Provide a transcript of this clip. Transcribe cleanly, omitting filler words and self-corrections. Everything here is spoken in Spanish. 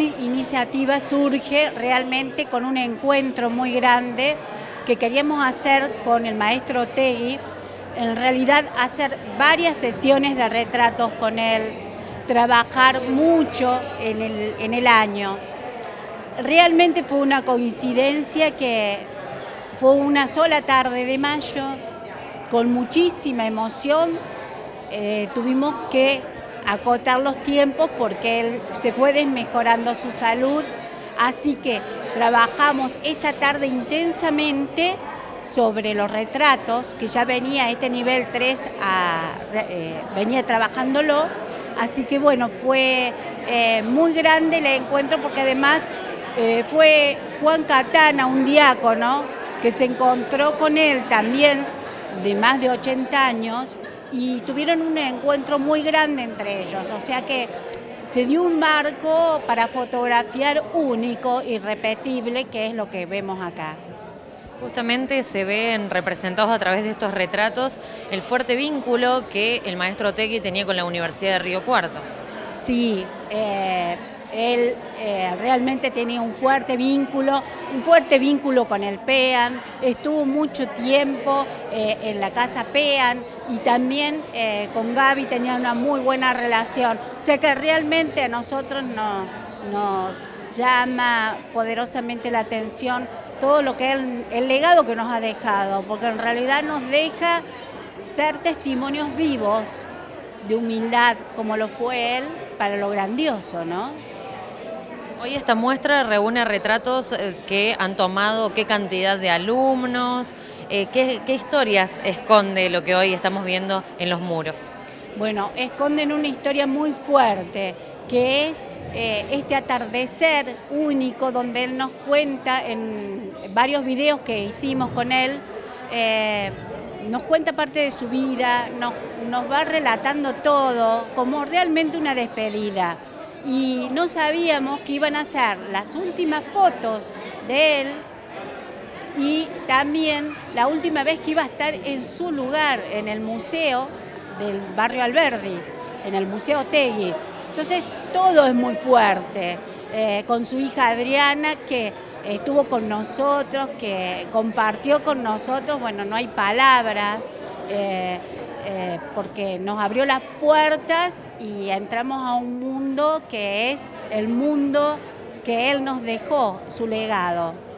esta iniciativa surge realmente con un encuentro muy grande que queríamos hacer con el maestro Tegui, en realidad hacer varias sesiones de retratos con él, trabajar mucho en el año. Realmente fue una coincidencia que fue una sola tarde de mayo, con muchísima emoción. Tuvimos que acotar los tiempos porque él se fue desmejorando su salud, así que trabajamos esa tarde intensamente sobre los retratos, que ya venía este nivel 3, venía trabajándolo, así que bueno, fue muy grande el encuentro porque además fue Juan Catana, un diácono, que se encontró con él también de más de 80 años, y tuvieron un encuentro muy grande entre ellos, o sea que se dio un marco para fotografiar único, irrepetible, que es lo que vemos acá. Justamente se ven representados a través de estos retratos el fuerte vínculo que el maestro Tegui tenía con la Universidad de Río Cuarto. Sí, él realmente tenía un fuerte vínculo con el PEAM, estuvo mucho tiempo en la casa PEAM y también con Gaby tenía una muy buena relación. O sea que realmente a nosotros nos llama poderosamente la atención todo lo que el legado que nos ha dejado, porque en realidad nos deja ser testimonios vivos de humildad, como lo fue él, para lo grandioso, ¿no? Hoy esta muestra reúne retratos que han tomado qué cantidad de alumnos, qué historias esconde lo que hoy estamos viendo en los muros. Bueno, esconden una historia muy fuerte, que es este atardecer único donde él nos cuenta en varios videos que hicimos con él, nos cuenta parte de su vida, nos va relatando todo como realmente una despedida. Y no sabíamos que iban a ser las últimas fotos de él y también la última vez que iba a estar en su lugar, en el museo del barrio Alberdi, en el museo Tegui. Entonces todo es muy fuerte, con su hija Adriana que estuvo con nosotros, que compartió con nosotros, bueno, no hay palabras, porque nos abrió las puertas y entramos a un mundo que es el mundo que él nos dejó, su legado.